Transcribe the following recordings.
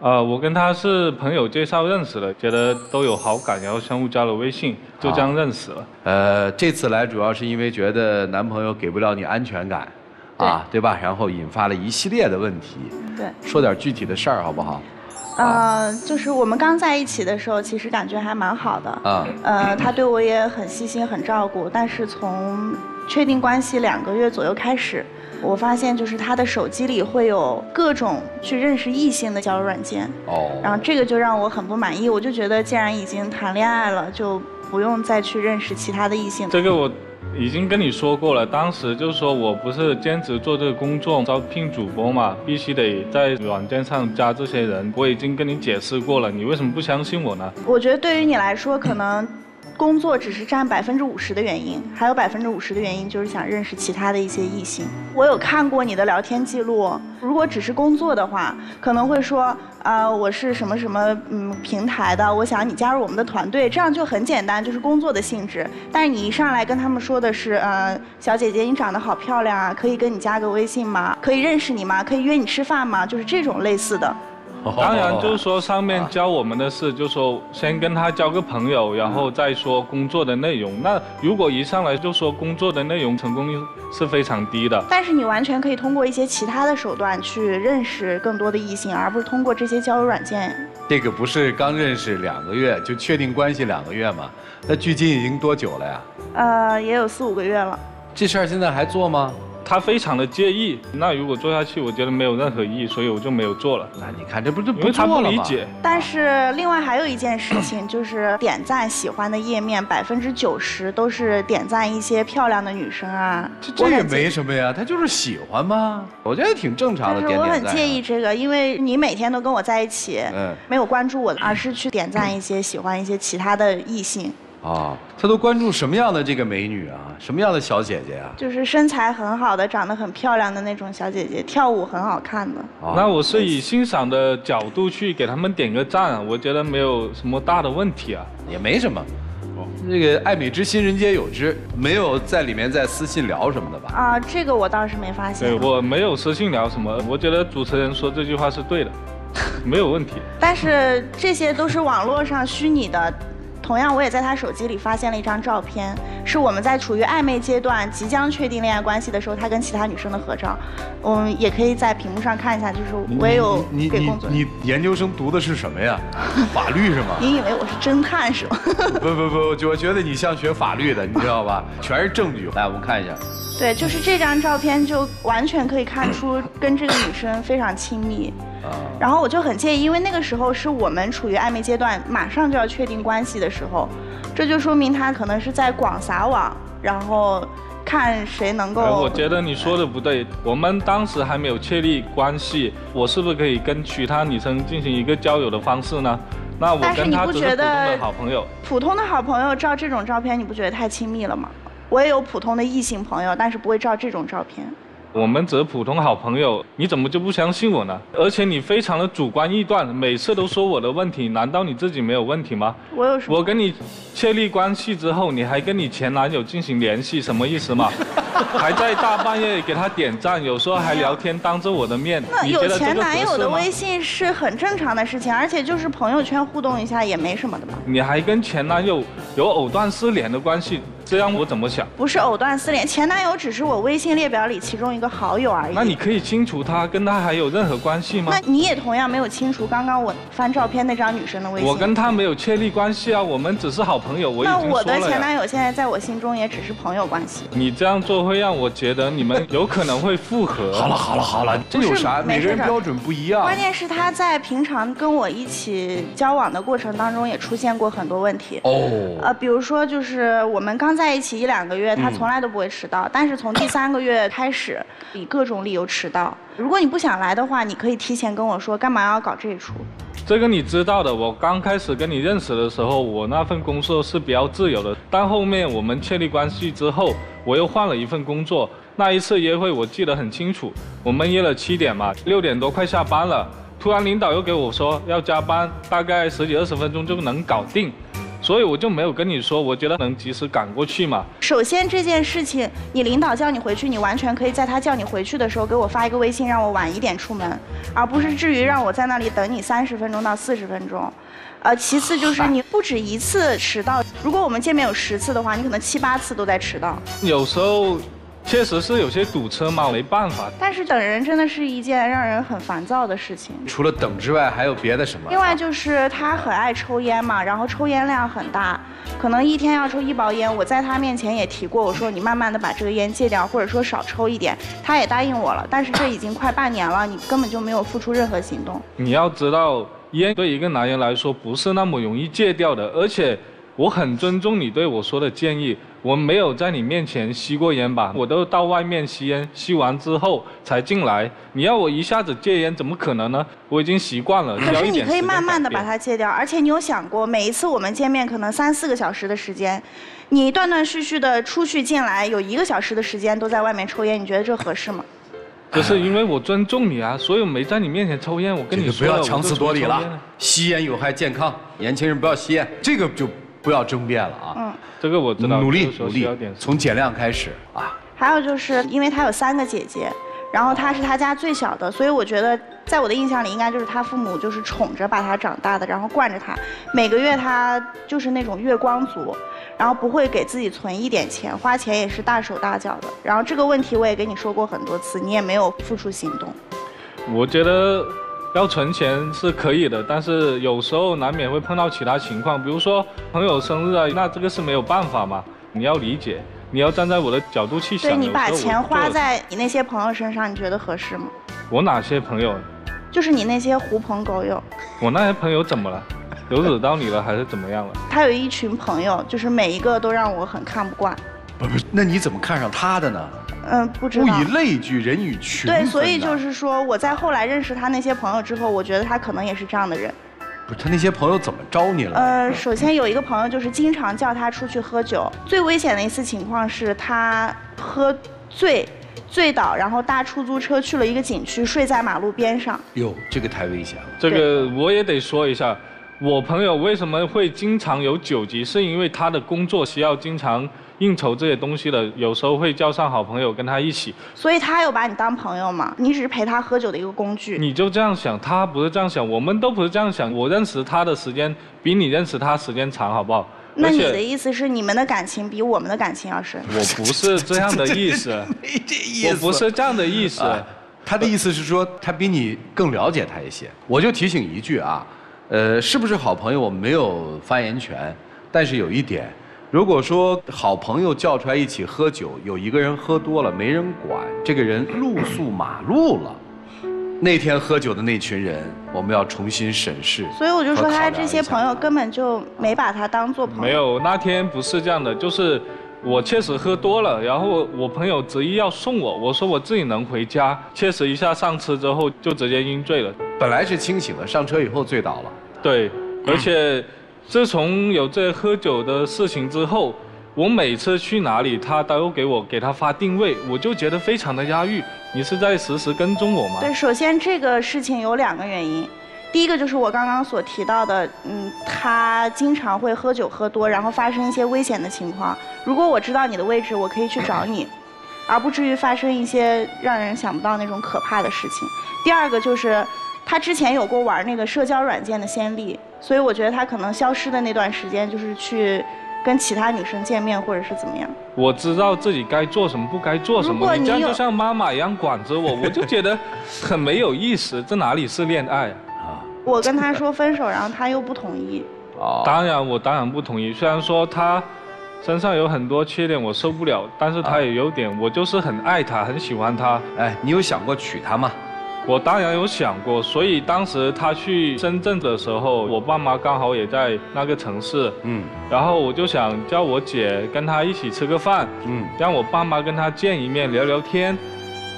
我跟他是朋友介绍认识的，觉得都有好感，然后相互加了微信，就这样认识了。这次来主要是因为觉得男朋友给不了你安全感，对吧？然后引发了一系列的问题。对，说点具体的事儿好不好？就是我们刚在一起的时候，其实感觉还蛮好的。他对我也很细心，很照顾。但是从确定关系2个月左右开始。 我发现就是他的手机里会有各种去认识异性的交友软件，然后这个就让我很不满意。我就觉得，既然已经谈恋爱了，就不用再去认识其他的异性。这个我已经跟你说过了，当时就是说我不是兼职做这个工作，招聘主播嘛，必须得在软件上加这些人。我已经跟你解释过了，你为什么不相信我呢？我觉得对于你来说，可能。工作只是占50%的原因，还有50%的原因就是想认识其他的一些异性。我有看过你的聊天记录，如果只是工作的话，可能会说我是什么什么平台的，我想你加入我们的团队，这样就很简单，就是工作的性质。但是你一上来跟他们说的是小姐姐你长得好漂亮啊，可以跟你加个微信吗？可以认识你吗？可以约你吃饭吗？就是这种类似的。 当然，就是说上面教我们的是，就是说先跟他交个朋友，然后再说工作的内容。那如果一上来就说工作的内容，成功率是非常低的。但是你完全可以通过一些其他的手段去认识更多的异性，而不是通过这些交友软件。这个不是刚认识2个月就确定关系2个月吗？那距今已经多久了呀？也有4、5个月了。这事儿现在还做吗？ 他非常的介意，那如果做下去，我觉得没有任何意义，所以我就没有做了。那你看，这不就不做了吗？但是另外还有一件事情，就是点赞喜欢的页面90%都是点赞一些漂亮的女生啊。这也没什么呀，他就是喜欢嘛，我觉得挺正常的。但是我很介意这个，因为你每天都跟我在一起，没有关注我，而是去点赞一些喜欢一些其他的异性。 他都关注什么样的这个美女啊，什么样的小姐姐啊？就是身材很好的，长得很漂亮的那种小姐姐，跳舞很好看的。那我是以欣赏的角度去给他们点个赞，我觉得没有什么大的问题啊，也没什么。这个爱美之心，人皆有之，没有在里面在私信聊什么的吧？这个我倒是没发现。对，我没有私信聊什么，我觉得主持人说这句话是对的，没有问题。但是这些都是网络上虚拟的。 同样，我也在他手机里发现了一张照片，是我们在处于暧昧阶段、即将确定恋爱关系的时候，他跟其他女生的合照。也可以在屏幕上看一下，就是我也有给工作。你研究生读的是什么呀？法律是吗？你以为我是侦探是吗？不，我觉得你像学法律的，你知道吧？全是证据。来，我们看一下。对，就是这张照片就完全可以看出跟这个女生非常亲密。 然后我就很介意，因为那个时候是我们处于暧昧阶段，马上就要确定关系的时候，这就说明他可能是在广撒网，然后看谁能够。我觉得你说的不对，我们当时还没有确立关系，我是不是可以跟其他女生进行一个交友的方式呢？那我跟他只是普通的好朋友。普通的好朋友照这种照片，你不觉得太亲密了吗？我也有普通的异性朋友，但是不会照这种照片。 我们只是普通好朋友，你怎么就不相信我呢？而且你非常的主观臆断，每次都说我的问题，难道你自己没有问题吗？我有什么？我跟你确立关系之后，你还跟你前男友进行联系，什么意思嘛？还在大半夜给他点赞，有时候还聊天，当着我的面。那有前男友的微信是很正常的事情，而且就是朋友圈互动一下也没什么的嘛。你还跟前男友有藕断丝连的关系？ 这让我怎么想？不是藕断丝连，前男友只是我微信列表里其中一个好友而已。那你可以清除他，跟他还有任何关系吗？那你也同样没有清除刚刚我翻照片那张女生的微信。我跟他没有确立关系啊，我们只是好朋友。我已经说了。那我的前男友现在在我心中也只是朋友关系。你这样做会让我觉得你们有可能会复合。好了，这有啥？每个人标准不一样。关键是他在平常跟我一起交往的过程当中也出现过很多问题。比如说就是我们刚。 在一起1、2个月，他从来都不会迟到，但是从第3个月开始，以各种理由迟到。如果你不想来的话，你可以提前跟我说，干嘛要搞这一出？这个你知道的，我刚开始跟你认识的时候，我那份工作是比较自由的，但后面我们确立关系之后，我又换了一份工作。那一次约会我记得很清楚，我们约了7点嘛，6点多快下班了，突然领导又给我说要加班，大概10几20分钟就能搞定。所以我就没有跟你说，我觉得能及时赶过去嘛。首先这件事情，你领导叫你回去，你完全可以在他叫你回去的时候给我发一个微信，让我晚一点出门，而不是至于让我在那里等你30分钟到40分钟。其次就是你不止一次迟到，如果我们见面有10次的话，你可能7、8次都在迟到。有时候确实是有些堵车嘛，没办法。但是等人真的是一件让人很烦躁的事情。除了等之外，还有别的什么？另外就是他很爱抽烟嘛，然后抽烟量很大，可能一天要抽1包烟。我在他面前也提过，我说你慢慢的把这个烟戒掉，或者说少抽一点。他也答应我了，但是这已经快半年了，你根本就没有付出任何行动。你要知道。烟对一个男人来说不是那么容易戒掉的，而且我很尊重你对我说的建议，我没有在你面前吸过烟吧，我都到外面吸烟，吸完之后才进来。你要我一下子戒烟，怎么可能呢？我已经习惯了。可是你可以慢慢的把它戒掉，而且你有想过，每一次我们见面可能3、4个小时的时间，你断断续续的出去进来，有1个小时的时间都在外面抽烟，你觉得这合适吗？可是因为我尊重你啊，所以我没在你面前抽烟。我跟你说了，不要强词夺理了。吸烟有害健康，年轻人不要吸烟，这个就不要争辩了啊。嗯，这个我知道。努力，从减量开始啊。还有就是因为他有3个姐姐，然后他是他家最小的，所以我觉得在我的印象里，应该就是他父母就是宠着把他长大的，然后惯着他，每个月他就是那种月光族。然后不会给自己存一点钱，花钱也是大手大脚的。然后这个问题我也给你说过很多次，你也没有付出行动。我觉得要存钱是可以的，但是有时候难免会碰到其他情况，比如说朋友生日啊，那这个是没有办法嘛，你要理解，你要站在我的角度去想。对，你把钱花在你那些朋友身上，你觉得合适吗？我哪些朋友？就是你那些狐朋狗友。我那些朋友怎么了？有惹到你了还是怎么样了？他有一群朋友，就是每一个都让我很看不惯。不是，那你怎么看上他的呢？不知道。物以类聚，人以群分。对，所以就是说，我在后来认识他那些朋友之后，我觉得他可能也是这样的人。不是，他那些朋友怎么招你了？首先有一个朋友就是经常叫他出去喝酒，最危险的一次情况是他喝醉倒，然后搭出租车去了一个景区，睡在马路边上。哟，这个太危险了。这个我也得说一下。我朋友为什么会经常有酒局，是因为他的工作需要经常应酬这些东西的，有时候会叫上好朋友跟他一起。所以他有把你当朋友吗？你只是陪他喝酒的一个工具。你就这样想，他不是这样想，我们都不是这样想。我认识他的时间比你认识他时间长，好不好？那你的意思是你们的感情比我们的感情要深？我不是这样的意思，我不是这样的意思。他的意思是说他比你更了解他一些。我就提醒一句啊。是不是好朋友我没有发言权，但是有一点，如果说好朋友叫出来一起喝酒，有一个人喝多了没人管，这个人露宿马路了，那天喝酒的那群人，我们要重新审视。所以我就说他这些朋友根本就没把他当做朋友。没有，那天不是这样的，就是我确实喝多了，然后我朋友执意要送我，我说我自己能回家，确实一下上车之后就直接晕醉了。本来是清醒的，上车以后醉倒了。对，而且自从有这喝酒的事情之后，我每次去哪里，他都给他发定位，我就觉得非常的压抑。你是在实时跟踪我吗？对，首先这个事情有2个原因，第一个就是我刚刚所提到的，他经常会喝酒喝多，然后发生一些危险的情况。如果我知道你的位置，我可以去找你。而不至于发生一些让人想不到那种可怕的事情。第二个就是。他之前有过玩那个社交软件的先例，所以我觉得他可能消失的那段时间就是去跟其他女生见面或者是怎么样。我知道自己该做什么不该做什么，你这样就像妈妈一样管着我，我就觉得很没有意思，这哪里是恋爱啊？我跟他说分手，然后他又不同意。哦，我当然不同意，虽然说他身上有很多缺点我受不了，但是他也有点，我就是很爱他，很喜欢他。哎，你有想过娶她吗？我当然有想过，所以当时他去深圳的时候，我爸妈刚好也在那个城市，然后我就想叫我姐跟他一起吃个饭，让我爸妈跟他见一面聊聊天，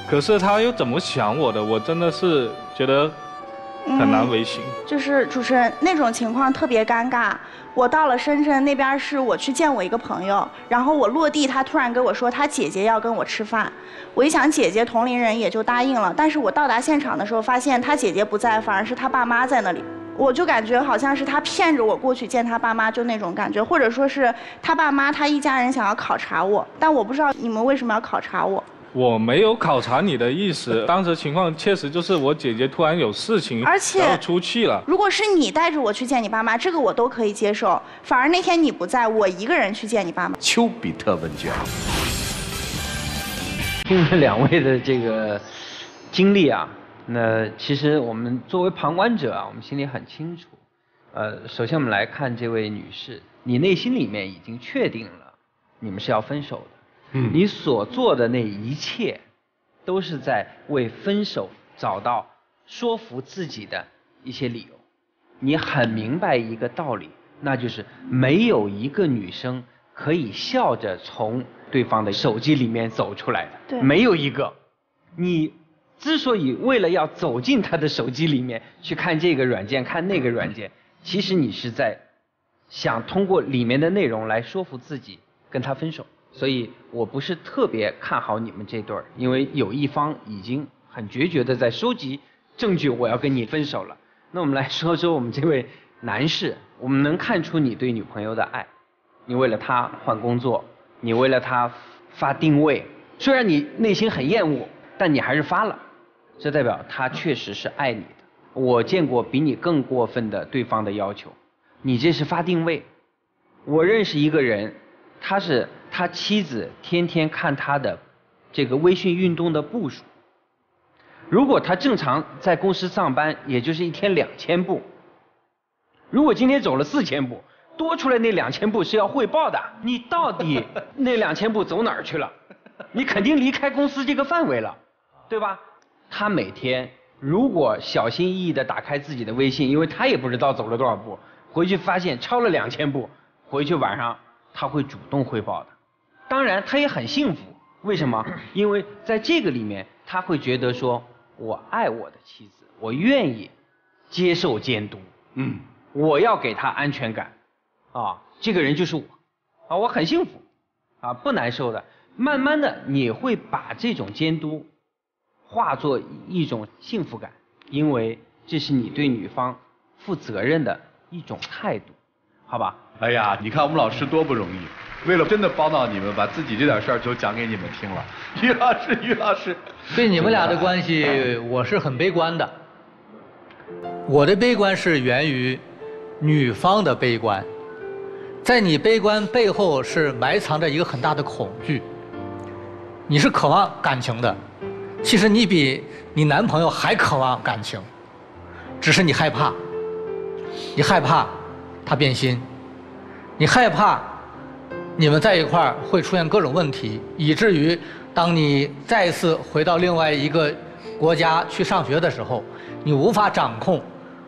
可是他又怎么想我的，我真的是觉得很难为情。就是主持人那种情况特别尴尬。我到了深圳那边是我去见我一个朋友，然后我落地，他突然跟我说他姐姐要跟我吃饭，我一想姐姐同龄人也就答应了，但是我到达现场的时候发现他姐姐不在，反而是他爸妈在那里。我就感觉好像是他骗着我过去见他爸妈，就那种感觉，或者说是他爸妈他一家人想要考察我，但我不知道你们为什么要考察我。我没有考察你的意思，当时情况确实就是我姐姐突然有事情，而且然后出去了。如果是你带着我去见你爸妈，这个我都可以接受，反而那天你不在，我一个人去见你爸妈。丘比特问卷，听了两位的这个经历啊。 那其实我们作为旁观者啊，我们心里很清楚。首先我们来看这位女士，你内心里面已经确定了你们是要分手的。嗯。你所做的那一切，都是在为分手找到说服自己的一些理由。你很明白一个道理，那就是没有一个女生可以笑着从对方的手机里面走出来的。对。没有一个。你。 之所以为了要走进他的手机里面去看这个软件、看那个软件，其实你是在想通过里面的内容来说服自己跟他分手。所以我不是特别看好你们这对儿，因为有一方已经很决绝的在收集证据，我要跟你分手了。那我们来说说我们这位男士，我们能看出你对女朋友的爱，你为了她换工作，你为了她发定位，虽然你内心很厌恶，但你还是发了。 这代表他确实是爱你的。我见过比你更过分的对方的要求，你这是发定位。我认识一个人，他妻子天天看他的这个微信运动的步数。如果他正常在公司上班，也就是一天2000步。如果今天走了4000步，多出来那2000步是要汇报的。你到底那2000步走哪儿去了？你肯定离开公司这个范围了，对吧？ 他每天如果小心翼翼地打开自己的微信，因为他也不知道走了多少步，回去发现超了2000步，回去晚上他会主动汇报的。当然，他也很幸福，为什么？因为在这个里面，他会觉得说，我爱我的妻子，我愿意接受监督，嗯，我要给她安全感，啊，这个人就是我，啊，我很幸福，啊，不难受的。慢慢的，你会把这种监督。 化作一种幸福感，因为这是你对女方负责任的一种态度，好吧？哎呀，你看我们老师多不容易，为了真的帮到你们，把自己这点事儿就讲给你们听了。于老师，于老师，对你们俩的关系，我是很悲观的。我的悲观是源于女方的悲观，在你悲观背后是埋藏着一个很大的恐惧，你是渴望感情的。 其实你比你男朋友还渴望感情，只是你害怕，你害怕他变心，你害怕你们在一块儿会出现各种问题，以至于当你再次回到另外一个国家去上学的时候，你无法掌控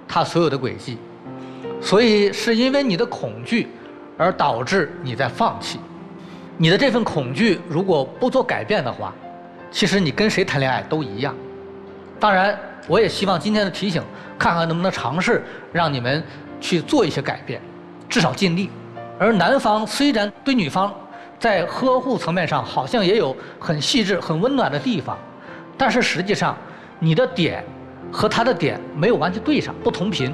他所有的轨迹，所以是因为你的恐惧而导致你在放弃。你的这份恐惧如果不做改变的话。 其实你跟谁谈恋爱都一样，当然，我也希望今天的提醒，看看能不能尝试让你们去做一些改变，至少尽力。而男方虽然对女方在呵护层面上好像也有很细致、很温暖的地方，但是实际上你的点和他的点没有完全对上，不同频。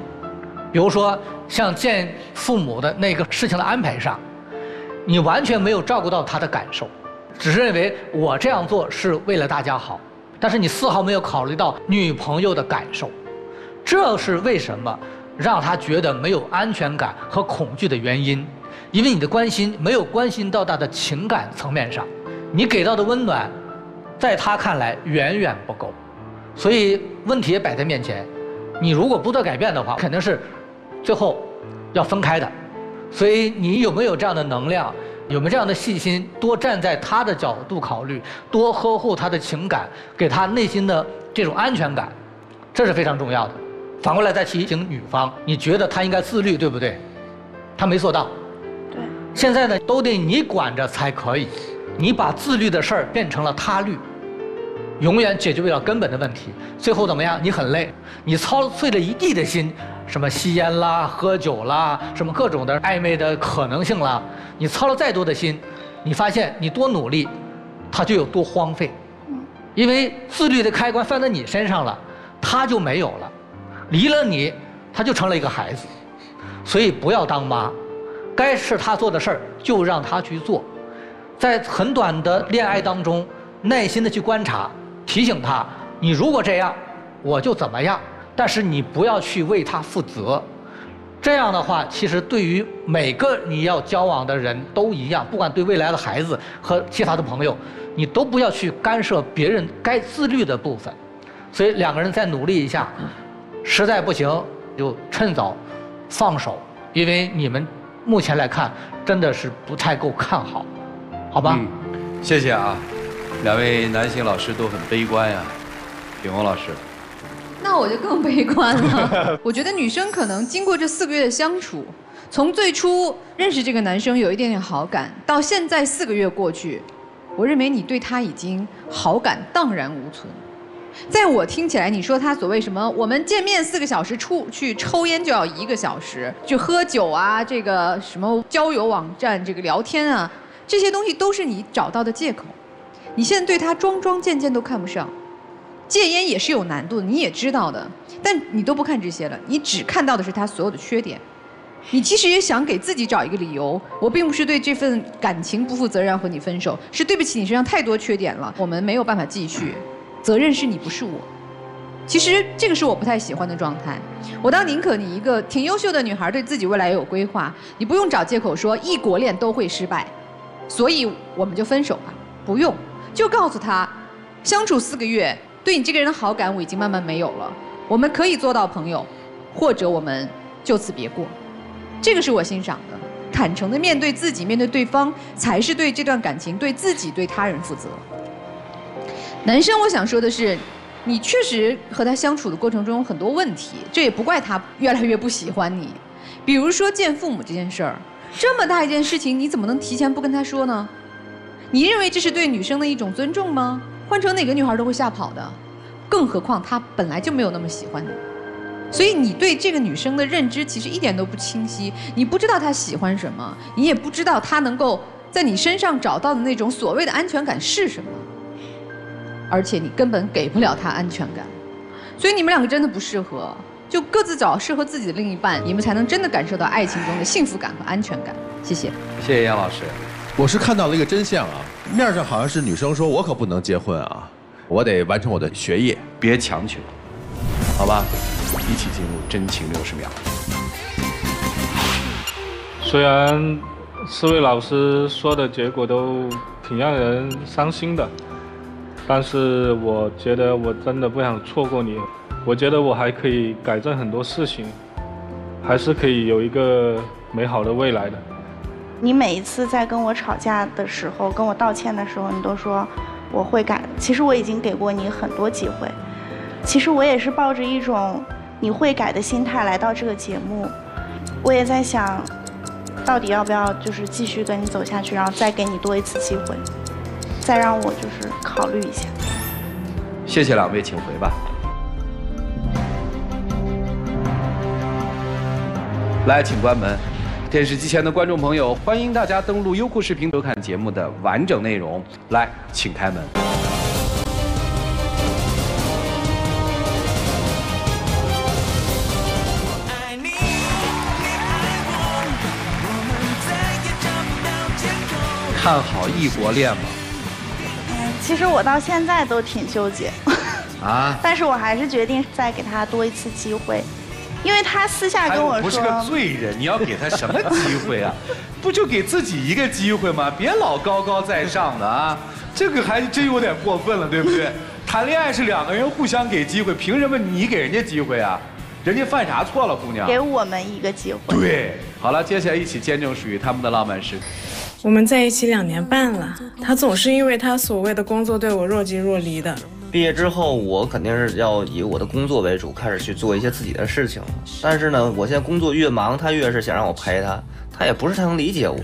比如说像见父母的那个事情的安排上，你完全没有照顾到他的感受。 只是认为我这样做是为了大家好，但是你丝毫没有考虑到女朋友的感受，这是为什么让她觉得没有安全感和恐惧的原因，因为你的关心没有关心到她的情感层面上，你给到的温暖，在她看来远远不够，所以问题也摆在面前，你如果不做改变的话，肯定是最后要分开的，所以你有没有这样的能量？ 有没有这样的细心，多站在他的角度考虑，多呵护他的情感，给他内心的这种安全感，这是非常重要的。反过来再提醒女方，你觉得他应该自律，对不对？他没做到。对。现在呢，都得你管着才可以，你把自律的事儿变成了他律，永远解决不了根本的问题。最后怎么样？你很累，你操碎了一地的心。 什么吸烟啦、喝酒啦，什么各种的暧昧的可能性啦，你操了再多的心，你发现你多努力，他就有多荒废，因为自律的开关放在你身上了，他就没有了。离了你，他就成了一个孩子。所以不要当妈，该是他做的事儿就让他去做，在很短的恋爱当中，耐心的去观察，提醒他，你如果这样，我就怎么样。但是你不要去为他负责。 这样的话，其实对于每个你要交往的人都一样，不管对未来的孩子和其他的朋友，你都不要去干涉别人该自律的部分。所以两个人再努力一下，实在不行就趁早放手，因为你们目前来看真的是不太够看好，好吧？谢谢啊，两位男性老师都很悲观呀，品红老师。 那我就更悲观了。我觉得女生可能经过这4个月的相处，从最初认识这个男生有一点点好感，到现在4个月过去，我认为你对他已经好感荡然无存。在我听起来，你说他所谓什么我们见面4个小时，出去抽烟就要1个小时，去喝酒啊，这个什么交友网站这个聊天啊，这些东西都是你找到的借口。你现在对他桩桩件件都看不上。 戒烟也是有难度的，你也知道的，但你都不看这些了，你只看到的是他所有的缺点。你其实也想给自己找一个理由，我并不是对这份感情不负责任要和你分手，是对不起你身上太多缺点了，我们没有办法继续，责任是你不是我。其实这个是我不太喜欢的状态，我倒宁可你一个挺优秀的女孩，对自己未来也有规划，你不用找借口说异国恋都会失败，所以我们就分手吧，不用，就告诉他，相处4个月。 对你这个人的好感我已经慢慢没有了，我们可以做到朋友，或者我们就此别过，这个是我欣赏的。坦诚的面对自己，面对对方，才是对这段感情、对自己、对他人负责。男生，我想说的是，你确实和他相处的过程中很多问题，这也不怪他越来越不喜欢你。比如说见父母这件事儿，这么大一件事情，你怎么能提前不跟他说呢？你认为这是对女生的一种尊重吗？ 换成哪个女孩都会吓跑的，更何况她本来就没有那么喜欢你，所以你对这个女生的认知其实一点都不清晰，你不知道她喜欢什么，你也不知道她能够在你身上找到的那种所谓的安全感是什么，而且你根本给不了她安全感，所以你们两个真的不适合，就各自找适合自己的另一半，你们才能真的感受到爱情中的幸福感和安全感。谢谢，谢谢杨老师。 我是看到了一个真相啊，面上好像是女生说：“我可不能结婚啊，我得完成我的学业，别强求，好吧？”一起进入真情60秒。虽然4位老师说的结果都挺让人伤心的，但是我觉得我真的不想错过你，我觉得我还可以改正很多事情，还是可以有一个美好的未来的。 你每一次在跟我吵架的时候，跟我道歉的时候，你都说我会改。其实我已经给过你很多机会，其实我也是抱着一种你会改的心态来到这个节目。我也在想，到底要不要就是继续跟你走下去，然后再给你多一次机会，再让我就是考虑一下。谢谢两位，请回吧。来，请关门。 电视机前的观众朋友，欢迎大家登录优酷视频收看节目的完整内容。来，请开门。看好异国恋吗？其实我到现在都挺纠结啊，但是我还是决定再给他多一次机会。 因为他私下跟我说，不是个罪人，你要给他什么机会啊？不就给自己一个机会吗？别老高高在上的啊，这个还真有点过分了，对不对？谈恋爱是两个人互相给机会，凭什么你给人家机会啊？人家犯啥错了，姑娘？给我们一个机会。对，好了，接下来一起见证属于他们的浪漫时刻。我们在一起2年半了，他总是因为他所谓的工作对我若即若离的。 毕业之后，我肯定是要以我的工作为主，开始去做一些自己的事情。但是呢，我现在工作越忙，他越是想让我陪他，他也不是太能理解我。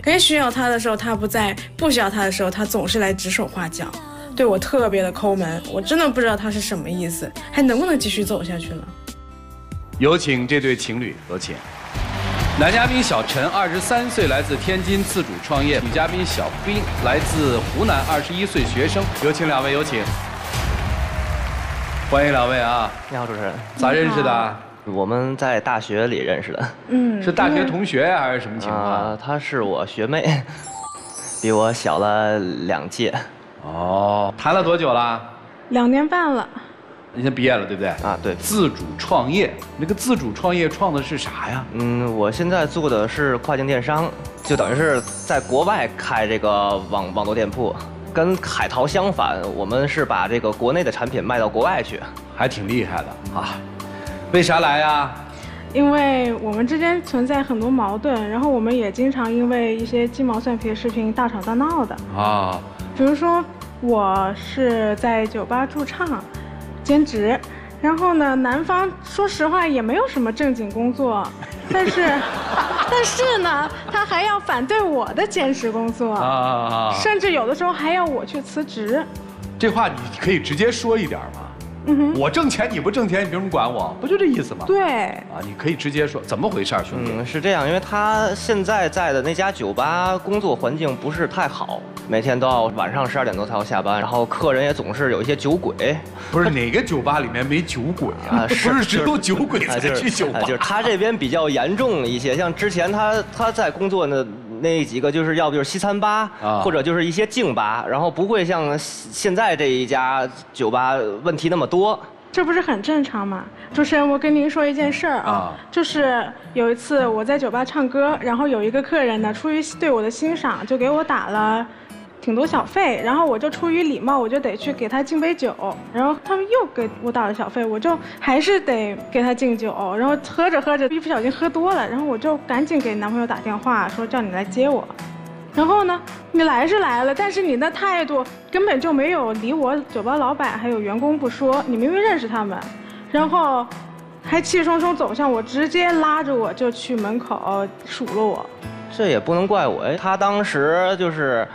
该需要他的时候他不在，不需要他的时候他总是来指手画脚，对我特别的抠门。我真的不知道他是什么意思，还能不能继续走下去呢？有请这对情侣，有请。男嘉宾小陈23岁，来自天津自主创业；女嘉宾小冰来自湖南，21岁学生。有请两位，有请。 欢迎两位啊！你好，主持人。咋认识的？我们在大学里认识的。嗯，是大学同学呀、还是什么情况？她是我学妹，比我小了2届。哦，谈了多久了？2年半了。你现在毕业了，对不对？啊，对。自主创业，那个自主创业创的是啥呀？嗯，我现在做的是跨境电商，就等于是在国外开这个网络店铺。 跟海淘相反，我们是把这个国内的产品卖到国外去，还挺厉害的啊！为啥来呀？因为我们之间存在很多矛盾，然后我们也经常因为一些鸡毛蒜皮的事情大吵大闹的啊。比如说，我是在酒吧驻唱，兼职，然后呢，男方说实话也没有什么正经工作，但是呢，他还要反对我的兼职工作甚至有的时候还要我去辞职。这话你可以直接说一点吗？我挣钱你不挣钱，你凭什么管我？不就这意思吗？对啊，你可以直接说怎么回事，兄弟。是这样，因为他现在在的那家酒吧工作环境不是太好，每天都要晚上12点多才要下班，然后客人也总是有一些酒鬼。不是哪个酒吧里面没酒鬼啊？不是只有酒鬼才去酒吧。就是他这边比较严重一些，像之前他在工作那几个就是要不就是西餐吧，或者就是一些静吧，然后不会像现在这一家酒吧问题那么多。这不是很正常吗？主持人，我跟您说一件事儿啊，就是有一次我在酒吧唱歌，然后有一个客人呢，出于对我的欣赏，就给我打了挺多小费，然后我就出于礼貌，我就得去给他敬杯酒，然后他们又给我打了小费，我就还是得给他敬酒，然后喝着一不小心喝多了，然后我就赶紧给男朋友打电话说叫你来接我。 然后呢，你来是来了，但是你的态度根本就没有理我酒吧老板还有员工不说，你明明认识他们，然后还气冲冲走向我，直接拉着我就去门口数落我。这也不能怪我，他当时就是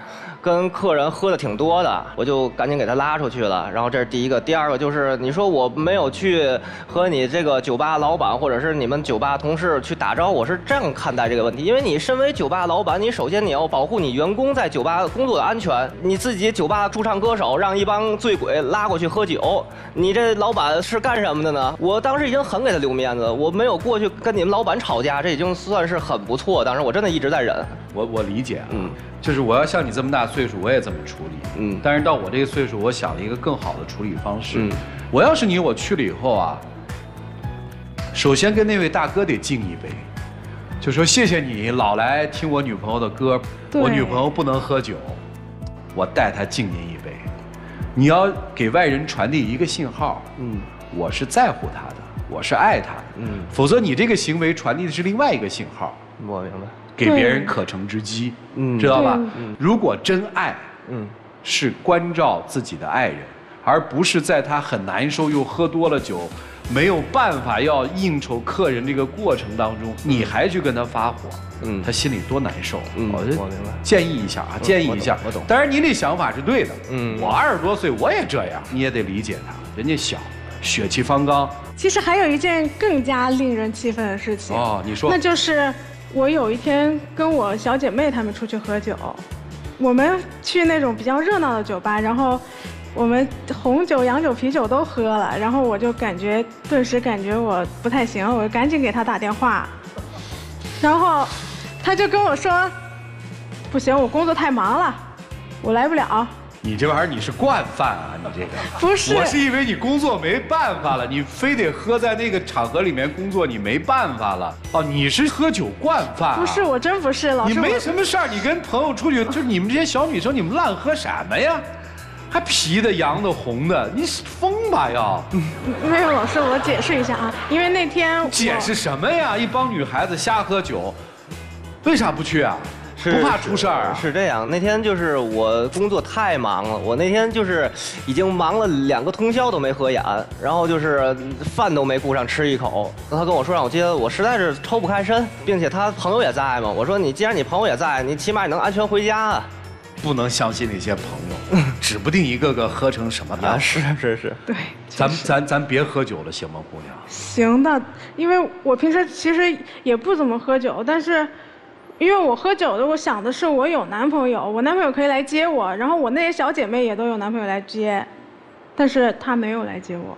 跟客人喝的挺多的，我就赶紧给他拉出去了。然后这是第一个，第二个就是你说我没有去和你这个酒吧老板或者是你们酒吧同事去打招呼，我是这样看待这个问题。因为你身为酒吧老板，你首先你要保护你员工在酒吧工作的安全。你自己酒吧驻唱歌手让一帮醉鬼拉过去喝酒，你这老板是干什么的呢？我当时已经很给他留面子，我没有过去跟你们老板吵架，这已经算是很不错。当时我真的一直在忍。我理解，就是我要像你这么大岁数，我也这么处理。但是到我这个岁数，我想了一个更好的处理方式。我要是你，我去了以后啊，首先跟那位大哥得敬一杯，就说谢谢你老来听我女朋友的歌，我女朋友不能喝酒，我带她敬您一杯。你要给外人传递一个信号，我是在乎她的，我是爱她的，否则你这个行为传递的是另外一个信号。我明白。 给别人可乘之机，知道吧？如果真爱，是关照自己的爱人，而不是在他很难受又喝多了酒，没有办法要应酬客人这个过程当中，你还去跟他发火，他心里多难受。我明白。建议一下啊，建议一下。我懂。当然，您这想法是对的。我20多岁我也这样，你也得理解他，人家小。 血气方刚。其实还有一件更加令人气愤的事情哦，你说，那就是我有一天跟我小姐妹她们出去喝酒，我们去那种比较热闹的酒吧，然后我们红酒、洋酒、啤酒都喝了，然后我就顿时感觉我不太行，我就赶紧给她打电话，然后她就跟我说，不行，我工作太忙了，我来不了。 你这玩意儿你是惯犯啊！你这个不是，我是以为你工作没办法了，你非得喝在那个场合里面工作，你没办法了。哦，你是喝酒惯犯、啊？不是，我真不是，老师。你没什么事儿，你跟朋友出去，就你们这些小女生，你们乱喝什么呀？还啤的、洋的、红的，你疯吧要？没有，老师，我解释一下啊，因为那天解释什么呀？一帮女孩子瞎喝酒，为啥不去啊？ 不怕出事儿、啊，是这样。那天就是我工作太忙了，我那天就是已经忙了2个通宵都没合眼，然后就是饭都没顾上吃一口。他跟我说让我接他，我实在是抽不开身，并且他朋友也在嘛。我说你既然你朋友也在，你起码你能安全回家啊。不能相信那些朋友，指不定一个个喝成什么样、啊。是。对，咱别喝酒了，行吗，姑娘？行的，因为我平时其实也不怎么喝酒，但是。 因为我喝酒的，我想的是我有男朋友，我男朋友可以来接我，然后我那些小姐妹也都有男朋友来接，但是她没有来接我。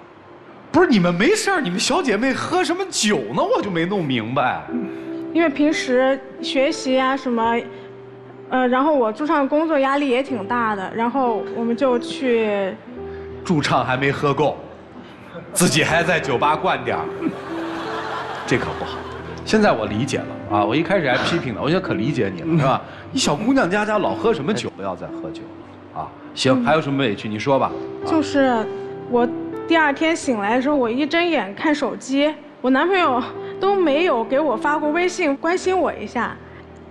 不是你们没事儿，你们小姐妹喝什么酒呢？我就没弄明白。因为平时学习啊什么，然后我驻唱工作压力也挺大的，然后我们就去。驻唱还没喝够，自己还在酒吧灌点儿，这可不好。现在我理解了啊，我一开始还批评呢，我现在可理解你了，是吧？你小姑娘家老喝什么酒？不要再喝酒了啊！行，还有什么委屈你说吧。就是我。 第二天醒来的时候，我一睁眼看手机，我男朋友都没有给我发过微信关心我一下。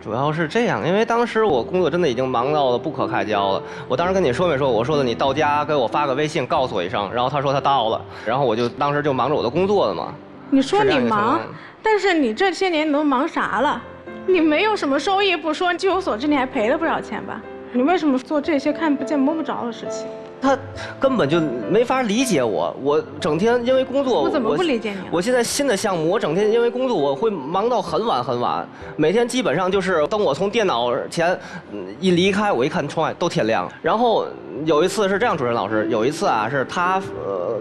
主要是这样，因为当时我工作真的已经忙到了不可开交了。我当时跟你说没说？我说的你到家给我发个微信告诉我一声。然后他说他到了，然后我就当时就忙着我的工作了嘛。你说你忙，但是你这些年你都忙啥了？你没有什么收益不说，据我所知你还赔了不少钱吧？你为什么做这些看不见摸不着的事情？ 他根本就没法理解我，我整天因为工作，我怎么不理解你？我现在新的项目，我整天因为工作，我会忙到很晚很晚，每天基本上就是等我从电脑前一离开，我一看窗外都天亮。然后有一次是这样，主任老师，有一次啊是他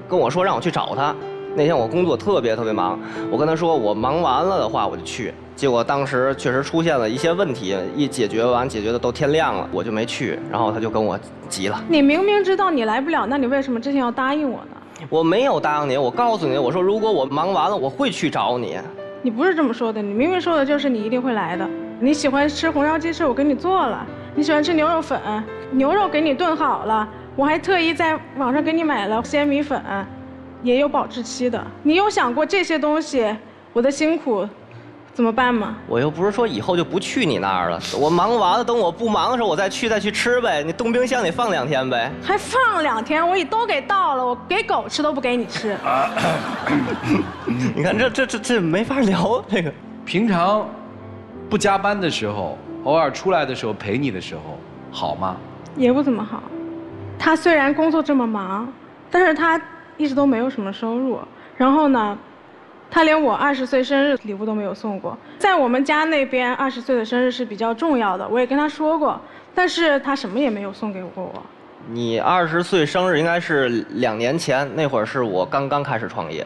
跟我说让我去找他，那天我工作特别忙，我跟他说我忙完了的话我就去。 结果当时确实出现了一些问题，一解决完解决的都天亮了，我就没去，然后他就跟我急了。你明明知道你来不了，那你为什么之前要答应我呢？我没有答应你，我告诉你，我说如果我忙完了，我会去找你。你不是这么说的，你明明说的就是你一定会来的。你喜欢吃红烧鸡翅，我给你做了；你喜欢吃牛肉粉，牛肉给你炖好了，我还特意在网上给你买了鲜米粉，也有保质期的。你有想过这些东西，我的辛苦？ 怎么办嘛？我又不是说以后就不去你那儿了。我忙完了，等我不忙的时候，我再去吃呗。你冻冰箱里放2天呗。还放2天？我也都给倒了，我给狗吃都不给你吃。你看这没法聊这个。平常不加班的时候，偶尔出来的时候陪你的时候，好吗？也不怎么好。他虽然工作这么忙，但是他一直都没有什么收入。然后呢？ 他连我20岁生日礼物都没有送过，在我们家那边20岁的生日是比较重要的，我也跟他说过，但是他什么也没有送给过我。你20岁生日应该是2年前，那会儿是我刚刚开始创业，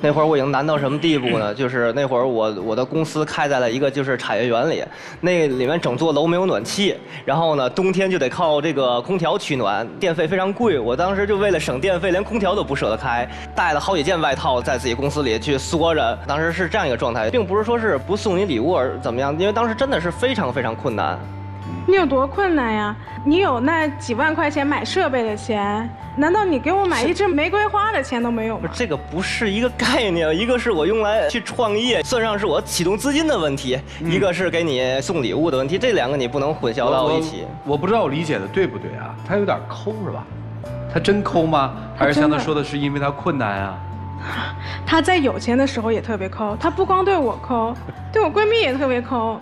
那会儿我已经难到什么地步呢？就是那会儿我的公司开在了一个就是产业园里，那里面整座楼没有暖气，然后呢冬天就得靠这个空调取暖，电费非常贵。我当时就为了省电费，连空调都不舍得开，带了好几件外套在自己公司里去缩着。当时是这样一个状态，并不是说是不送你礼物而怎么样，因为当时真的是非常困难。 你有多困难呀？你有那几万块钱买设备的钱，难道你给我买一支玫瑰花的钱都没有吗？这个不是一个概念，一个是我用来去创业，算上是我启动资金的问题，一个是给你送礼物的问题，这2个你不能混淆到一起。我不知道我理解的对不对啊？他有点抠是吧？他真抠吗？还是像他说的是因为他困难啊？ 他在有钱的时候也特别抠，他不光对我抠，对我闺蜜也特别抠。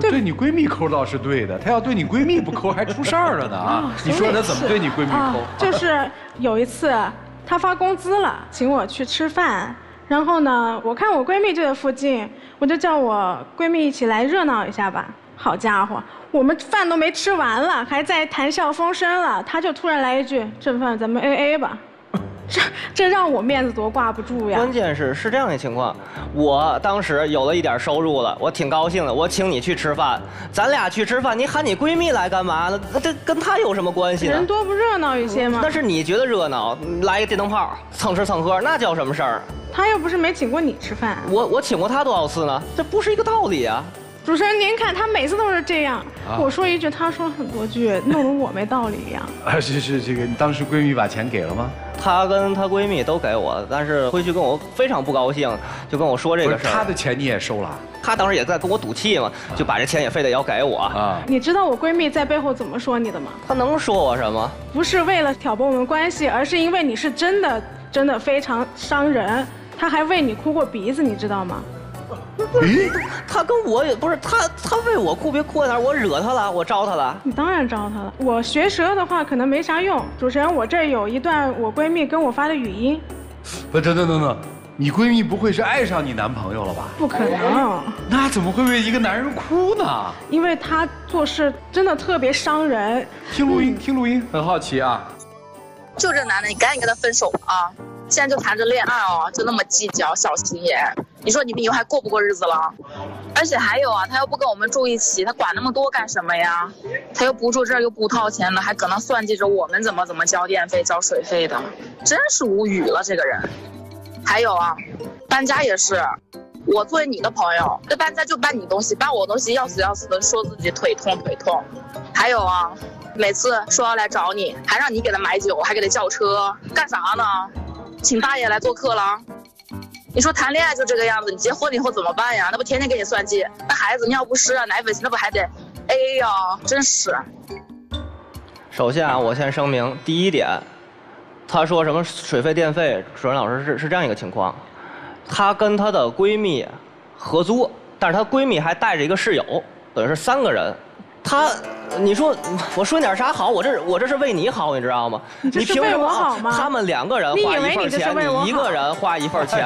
对你闺蜜抠倒是对的，她要对你闺蜜不抠还出事儿了呢啊！你说她怎么对你闺蜜抠？就是有一次，她发工资了，请我去吃饭，然后呢，我看我闺蜜就在附近，我就叫我闺蜜一起来热闹一下吧。好家伙，我们饭都没吃完了，还在谈笑风生了，她就突然来一句：“这饭咱们 AA 吧。” 这让我面子多挂不住呀！关键是这样的情况，我当时有了一点收入了，我挺高兴的。我请你去吃饭，咱俩去吃饭，你喊你闺蜜来干嘛呢？这跟她有什么关系呢？人多不热闹一些吗？但是你觉得热闹，来一电灯泡，蹭吃蹭喝，那叫什么事儿？她又不是没请过你吃饭，我请过她多少次呢？这不是一个道理啊！主持人您看，她每次都是这样，我说一句，她说很多句，弄得我没道理一样。是这个，你当时闺蜜把钱给了吗？ 她跟她闺蜜都给我，但是回去跟我非常不高兴，就跟我说这个事儿。她的钱你也收了？她当时也在跟我赌气嘛，就把这钱也非得要给我。啊！你知道我闺蜜在背后怎么说你的吗？她能说我什么？不是为了挑拨我们关系，而是因为你是真的非常伤人，她还为你哭过鼻子，你知道吗？ 他跟我也不是他为我哭别哭哪儿，我惹他了，我招他了。你当然招他了。我学舌的话可能没啥用。主持人，我这有一段我闺蜜跟我发的语音。不，等，你闺蜜不会是爱上你男朋友了吧？不可能。那怎么会为一个男人哭呢？因为他做事真的特别伤人。听录音，很好奇啊。就这男的，你赶紧跟他分手啊！现在就谈着恋爱哦，就那么计较，小心眼。你说你们以后还过不过日子了？而且还有啊，他又不跟我们住一起，他管那么多干什么呀？他又不住这儿，又不掏钱的，还搁那算计着我们怎么交电费、交水费的，真是无语了这个人。还有啊，搬家也是。我作为你的朋友，这搬家就搬你东西，搬我东西要死要死的，说自己腿痛。还有啊，每次说要来找你，还让你给他买酒，还给他叫车，干啥呢？请大爷来做客了？你说谈恋爱就这个样子，你结婚以后怎么办呀？那不天天给你算计，那孩子尿不湿啊，奶粉钱那不还得 AA 呀？真是。首先啊，我先声明，第一点，他说什么水费电费，主任老师是这样一个情况。她跟她的闺蜜合租，但是她闺蜜还带着一个室友，等于是三个人。她，你说我说点啥好？我这是为你好，你知道吗？你凭什么？他们两个人花一份钱，你一个人花一份钱，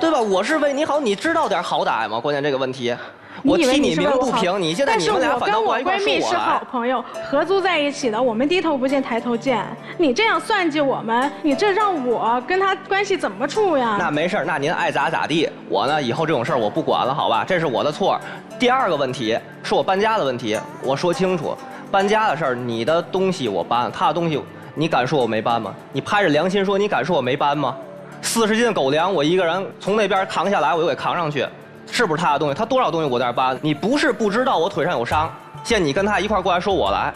对吧？我是为你好，你知道点好歹吗？关键这个问题。我替你鸣不平，你现在你们俩反倒过来一块说我。但是我跟我闺蜜是好朋友，合租在一起的，我们低头不见抬头见。你这样算计我们，你这让我跟他关系怎么处呀？那没事，那您爱咋咋地。我呢，以后这种事儿我不管了，好吧？这是我的错。第二个问题是我搬家的问题，我说清楚，搬家的事儿，你的东西我搬，他的东西你敢说我没搬吗？你拍着良心说你敢说我没搬吗？40斤狗粮我一个人从那边扛下来，我又给扛上去。是不是他的东西？他多少东西我在这搬？你不是不知道我腿上有伤，现在你跟他一块过来说我来。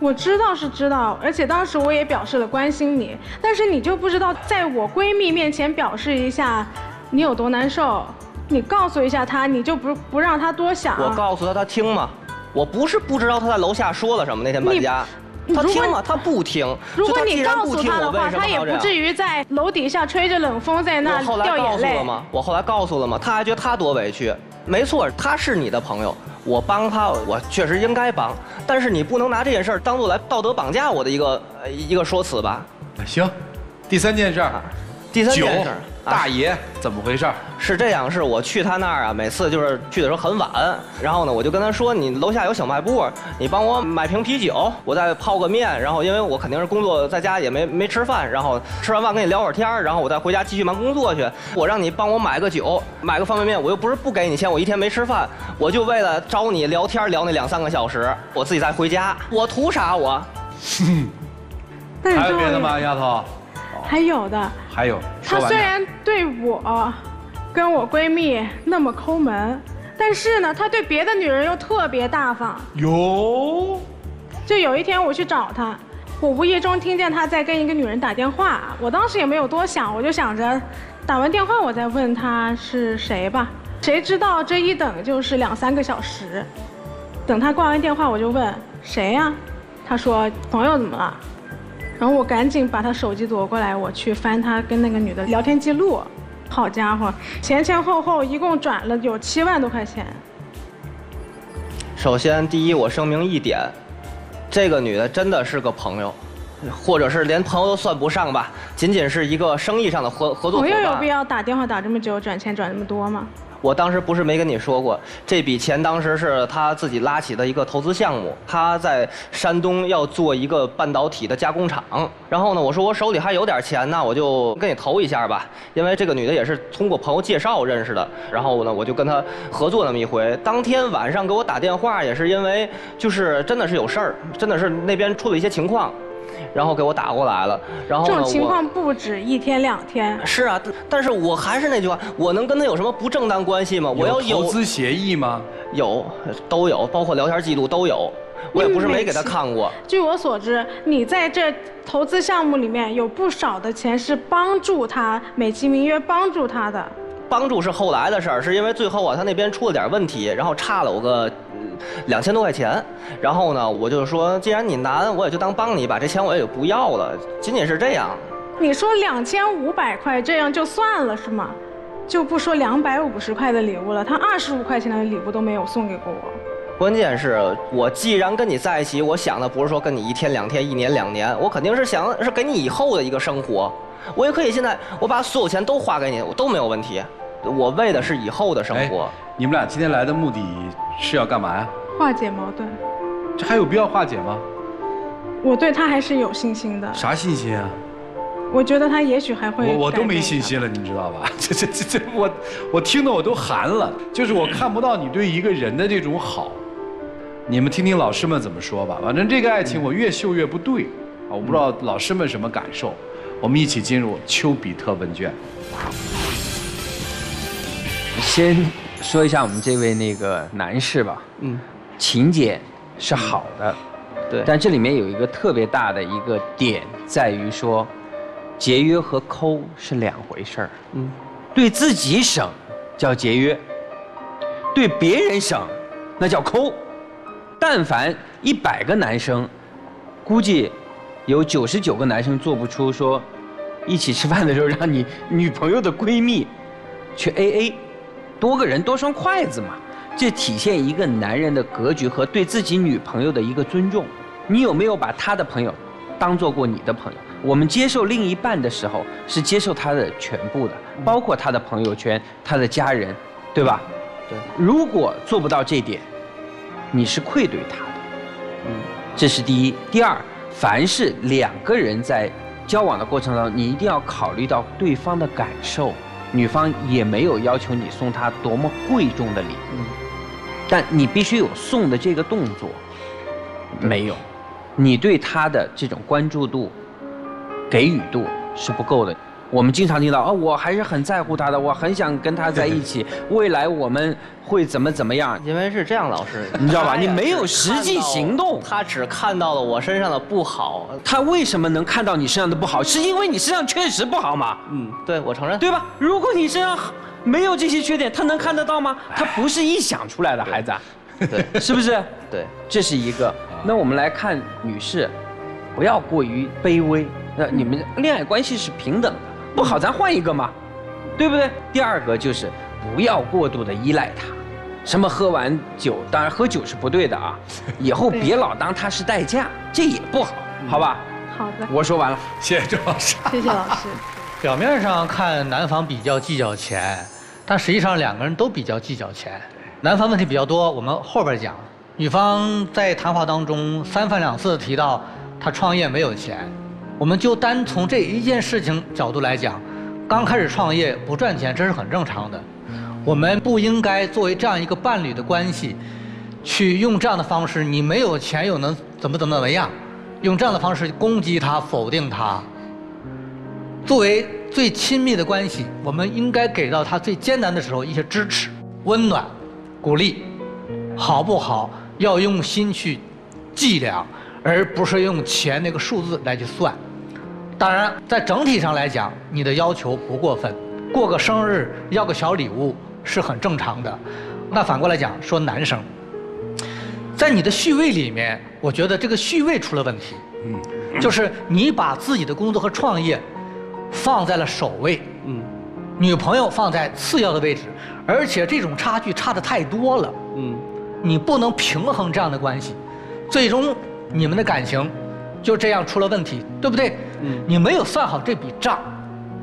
我知道是知道，而且当时我也表示了关心你，但是你就不知道在我闺蜜面前表示一下你有多难受，你告诉一下她，你就不让她多想。我告诉她，她听吗？我不是不知道她在楼下说了什么那天搬家。他听吗？他不听。如果你告诉他的话，他也不至于在楼底下吹着冷风在那掉眼泪吗？我后来告诉了吗？他还觉得他多委屈。没错，他是你的朋友，我帮他，我确实应该帮。但是你不能拿这件事儿当做来道德绑架我的一个说辞吧？行，第三件事儿，第三件事儿，大爷怎么回事？是这样，是我去他那儿啊，每次就是去的时候很晚，然后呢，我就跟他说，你楼下有小卖部，你帮我买瓶啤酒，我再泡个面，然后因为我肯定是工作在家也没吃饭，然后吃完饭跟你聊会儿天，然后我再回家继续忙工作去。我让你帮我买个酒，买个方便面，我又不是不给你钱，我一天没吃饭，我就为了找你聊天聊那2、3个小时，我自己再回家，我图啥我？还有别的吗，丫头？还有的，还有。他虽然对我。跟我闺蜜那么抠门，但是呢，她对别的女人又特别大方。有，就有一天我去找她，我无意中听见她在跟一个女人打电话，我当时也没有多想，我就想着，打完电话我再问她是谁吧。谁知道这一等就是2、3个小时，等她挂完电话，我就问谁呀？她说朋友怎么了？然后我赶紧把她手机夺过来，我去翻她跟那个女的聊天记录。好家伙，前后一共转了有7万多块钱。首先，第一，我声明一点，这个女的真的是个朋友，或者是连朋友都算不上吧，仅仅是一个生意上的合作伙伴。朋友有必要打电话打这么久，转钱转这么多吗？我当时不是没跟你说过，这笔钱当时是他自己拉起的一个投资项目，他在山东要做一个半导体的加工厂。然后呢，我说我手里还有点钱，那我就跟你投一下吧。因为这个女的也是通过朋友介绍认识的，然后呢，我就跟她合作那么一回。当天晚上给我打电话也是因为就是真的是有事儿，真的是那边出了一些情况。然后给我打过来了，然后这种情况不止1天2天。是啊，但是我还是那句话，我能跟他有什么不正当关系吗？我要有投资协议吗？有，都有，包括聊天记录都有。我也不是没给他看过。据我所知，你在这投资项目里面有不少的钱是帮助他，美其名曰帮助他的。帮助是后来的事儿，是因为最后啊，他那边出了点问题，然后差了我个2000多块钱。然后呢，我就说，既然你难，我也就当帮你把这钱我也就不要了，仅仅是这样。你说2500块这样就算了是吗？就不说250块的礼物了，他25块钱的礼物都没有送给过我。关键是我既然跟你在一起，我想的不是说跟你1天2天、1年2年，我肯定是想是给你以后的一个生活。我也可以现在我把所有钱都花给你，我都没有问题。我为的是以后的生活。你们俩今天来的目的是要干嘛呀？化解矛盾。这还有必要化解吗？我对他还是有信心的。啥信心啊？我觉得他也许还会。我都没信心了，你知道吧？这我听得我都寒了，就是我看不到你对一个人的这种好。你们听听老师们怎么说吧，反正这个爱情我越秀越不对啊！我不知道老师们什么感受。我们一起进入丘比特问卷。先说一下我们这位那个男士吧，嗯，情节是好的，对，但这里面有一个特别大的一个点在于说，节约和抠是两回事儿，嗯，对自己省叫节约，对别人省那叫抠。但凡100个男生，估计有99个男生做不出说，一起吃饭的时候让你女朋友的闺蜜去 AA， 多个人多双筷子嘛，这体现一个男人的格局和对自己女朋友的一个尊重。你有没有把他的朋友当做过你的朋友？我们接受另一半的时候是接受他的全部的，包括他的朋友圈、他的家人，对吧？对。如果做不到这点，你是愧对他的。嗯，这是第一。第二，凡是2个人在交往的过程当中，你一定要考虑到对方的感受。女方也没有要求你送她多么贵重的礼物，但你必须有送的这个动作。没有，你对她的这种关注度、给予度是不够的。我们经常听到啊，我还是很在乎她的，我很想跟她在一起，未来我们会怎么样？因为是这样，老师，你知道吧？你没有实际行动，他只看到了我身上的不好。他为什么能看到你身上的不好？是因为你身上确实不好嘛？嗯，对，我承认，对吧？如果你身上没有这些缺点，他能看得到吗？他不是臆想出来的，孩子，对，是不是？对，这是一个。那我们来看女士，不要过于卑微。那你们恋爱关系是平等的。不好，咱换一个嘛，对不对？第二个就是不要过度的依赖他，什么喝完酒，当然喝酒是不对的啊，以后别老当他是代驾，这也不好，好吧？好的，我说完了，谢谢周老师，谢谢老师。表面上看男方比较计较钱，但实际上2个人都比较计较钱，男方问题比较多，我们后边讲。女方在谈话当中3番2次提到她创业没有钱。我们就单从这一件事情角度来讲，刚开始创业不赚钱，这是很正常的。我们不应该作为这样一个伴侣的关系，去用这样的方式，你没有钱又能怎么样，用这样的方式攻击他、否定他。作为最亲密的关系，我们应该给到他最艰难的时候一些支持、温暖、鼓励，好不好？要用心去计量，而不是用钱那个数字来去算。当然，在整体上来讲，你的要求不过分，过个生日要个小礼物是很正常的。那反过来讲，说男生，在你的序位里面，我觉得这个序位出了问题。嗯，就是你把自己的工作和创业放在了首位，嗯，女朋友放在次要的位置，而且这种差距差得太多了。嗯，你不能平衡这样的关系，最终你们的感情就这样出了问题，对不对？嗯，你没有算好这笔账。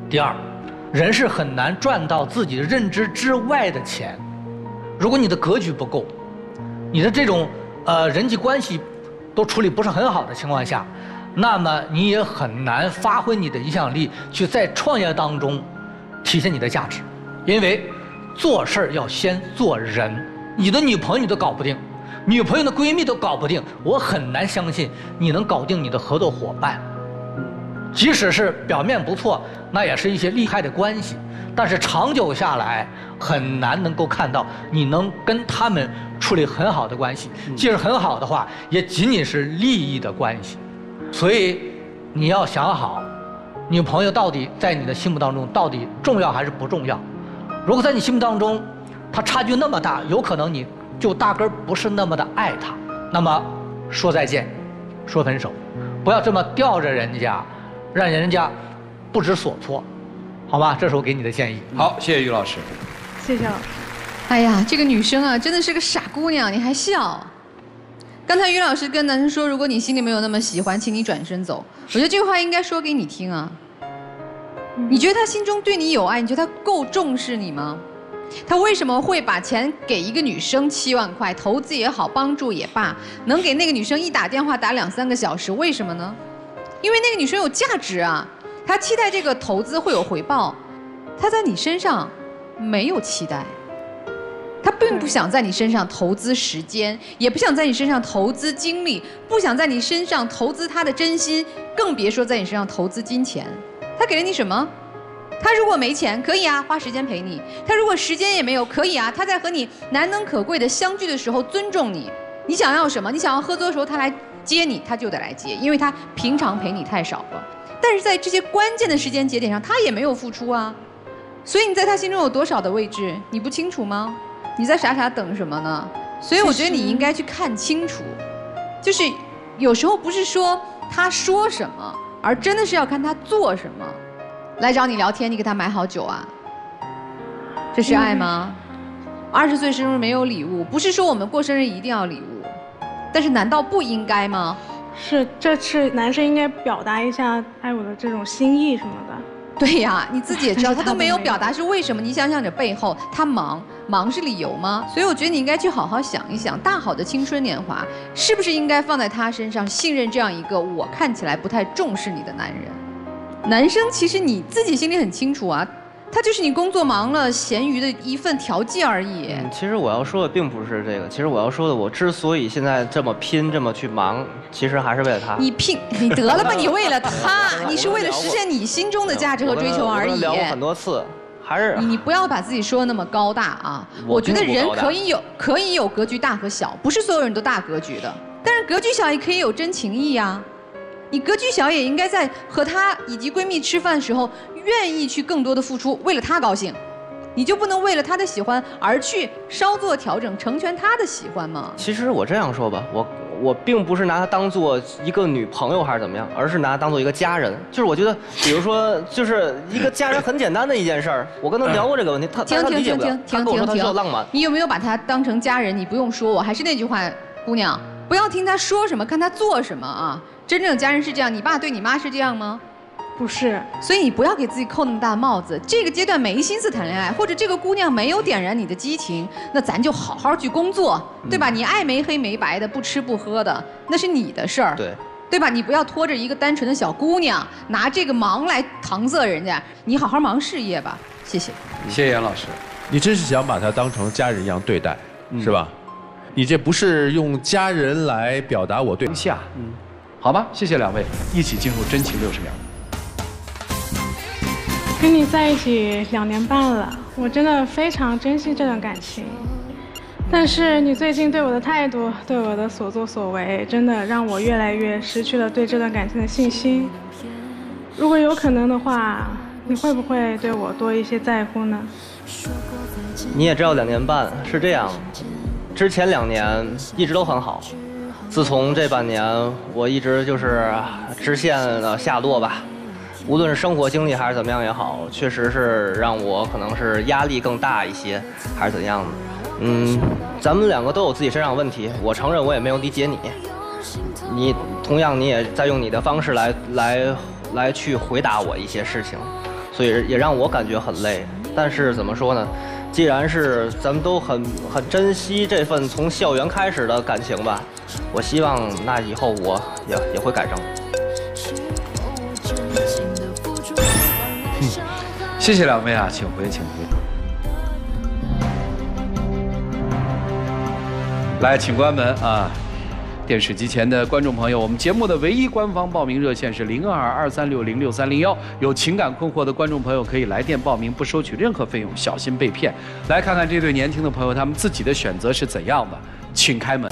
第二，人是很难赚到自己的认知之外的钱。如果你的格局不够，你的这种人际关系都处理不是很好的情况下，那么你也很难发挥你的影响力，去在创业当中体现你的价值。因为做事要先做人，你的女朋友你都搞不定，女朋友的闺蜜都搞不定，我很难相信你能搞定你的合作伙伴。即使是表面不错，那也是一些利害的关系，但是长久下来很难能够看到你能跟他们处理很好的关系。即使很好的话，也仅仅是利益的关系。所以你要想好，女朋友到底在你的心目当中到底重要还是不重要。如果在你心目当中她差距那么大，有可能你就大根不是那么的爱他，那么说再见，说分手，不要这么吊着人家，让人家不知所措，好吧？这是我给你的建议。好，谢谢于老师。谢谢老师。哎呀，这个女生啊，真的是个傻姑娘，你还笑。刚才于老师跟男生说，如果你心里没有那么喜欢，请你转身走。我觉得这句话应该说给你听啊。你觉得他心中对你有爱，你觉得他够重视你吗？他为什么会把钱给一个女生7万块？投资也好，帮助也罢，能给那个女生一打电话打2、3个小时，为什么呢？因为那个女生有价值啊，他期待这个投资会有回报，他在你身上没有期待，他并不想在你身上投资时间，也不想在你身上投资精力，不想在你身上投资他的真心，更别说在你身上投资金钱。他给了你什么？他如果没钱，可以啊，花时间陪你；他如果时间也没有，可以啊，他在和你难能可贵的相聚的时候尊重你。你想要什么？你想要喝多的时候他来接你，他就得来接，因为他平常陪你太少了。但是在这些关键的时间节点上，他也没有付出啊。所以你在他心中有多少的位置，你不清楚吗？你在傻傻等什么呢？所以我觉得你应该去看清楚，就是有时候不是说他说什么，而真的是要看他做什么。来找你聊天，你给他买好酒啊，这是爱吗？20岁生日没有礼物，不是说我们过生日一定要礼物，但是难道不应该吗？是，这是男生应该表达一下爱我的这种心意什么的。对呀，你自己也知道，他都没有表达是为什么？你想想这背后，他忙，忙是理由吗？所以我觉得你应该去好好想一想，大好的青春年华是不是应该放在他身上，信任这样一个我看起来不太重视你的男人。男生其实你自己心里很清楚啊，他就是你工作忙了闲余的一份调剂而已。其实我要说的并不是这个，其实我要说的，我之所以现在这么拼，这么去忙，其实还是为了他。你拼，你得了吧，你为了他，你是为了实现你心中的价值和追求而已。我聊过很多次，还是你不要把自己说的那么高大啊。我觉得人可以有格局大和小，不是所有人都大格局的，但是格局小也可以有真情意啊。你格局小也应该在和她以及闺蜜吃饭的时候，愿意去更多的付出，为了她高兴，你就不能为了她的喜欢而去稍作调整，成全她的喜欢吗？其实我这样说吧，我并不是拿她当做一个女朋友还是怎么样，而是拿她当做一个家人。就是我觉得，比如说，就是一个家人很简单的一件事儿。我跟她聊过这个问题，她理解不了。她跟我说她需要浪漫。你有没有把她当成家人？你不用说，我还是那句话，姑娘，不要听她说什么，看她做什么啊。真正的家人是这样，你爸对你妈是这样吗？不是，所以你不要给自己扣那么大帽子。这个阶段没心思谈恋爱，或者这个姑娘没有点燃你的激情，那咱就好好去工作，对吧？你爱没黑没白的，不吃不喝的，那是你的事儿，对吧？你不要拖着一个单纯的小姑娘，拿这个忙来搪塞人家。你好好忙事业吧，谢谢。谢谢杨老师，你真是想把她当成家人一样对待，是吧？你这不是用家人来表达我对下。好吧，谢谢两位，一起进入真情60秒。跟你在一起2年半了，我真的非常珍惜这段感情，但是你最近对我的态度，对我的所作所为，真的让我越来越失去了对这段感情的信心。如果有可能的话，你会不会对我多一些在乎呢？你也知道2年半是这样，之前2年一直都很好。自从这半年，我一直就是直线的下落吧，无论是生活经历还是怎么样也好，确实是让我可能是压力更大一些，还是怎样的。咱们两个都有自己身上的问题，我承认我也没有理解你，你同样你也在用你的方式来去回答我一些事情，所以也让我感觉很累。但是怎么说呢？既然是咱们都很珍惜这份从校园开始的感情吧，我希望那以后我也会改正。谢谢两位啊，请回，请回。来，请关门啊！电视机前的观众朋友，我们节目的唯一官方报名热线是0223606301，有情感困惑的观众朋友可以来电报名，不收取任何费用，小心被骗。来看看这对年轻的朋友，他们自己的选择是怎样的，请开门。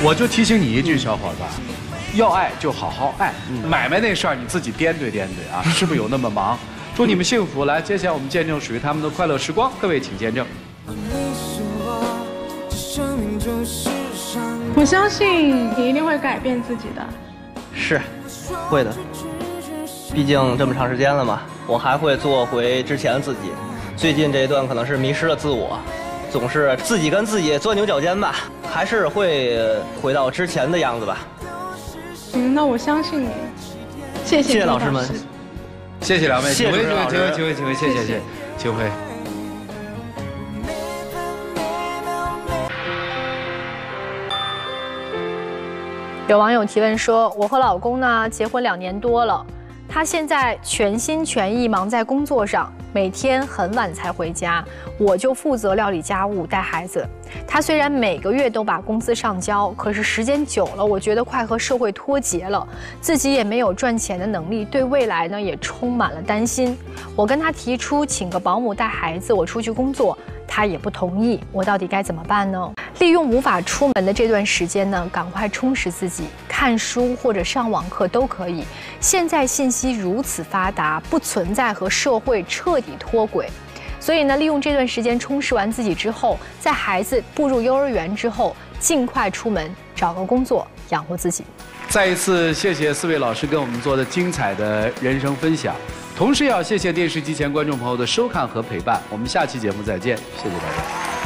我就提醒你一句，小伙子，要爱就好好爱，买卖那事儿你自己掂对掂对啊，是不是有那么忙？祝你们幸福！来，接下来我们见证属于他们的快乐时光，各位请见证。我相信你一定会改变自己的，是，会的。毕竟这么长时间了嘛，我还会做回之前的自己。最近这一段可能是迷失了自我。总是自己跟自己钻牛角尖吧，还是会回到之前的样子吧。那我相信你，谢谢老师们。谢谢两位，请回，请回，谢谢，请回。有网友提问说：“我和老公呢结婚2年多了，他现在全心全意忙在工作上，每天很晚才回家，我就负责料理家务、带孩子。他虽然每个月都把工资上交，可是时间久了，我觉得快和社会脱节了，自己也没有赚钱的能力，对未来呢也充满了担心。我跟他提出请个保姆带孩子，我出去工作。”他也不同意，我到底该怎么办呢？利用无法出门的这段时间呢，赶快充实自己，看书或者上网课都可以。现在信息如此发达，不存在和社会彻底脱轨，所以呢，利用这段时间充实完自己之后，在孩子步入幼儿园之后，尽快出门找个工作养活自己。再一次谢谢4位老师跟我们做的精彩的人生分享。同时也要谢谢电视机前观众朋友的收看和陪伴，我们下期节目再见，谢谢大家。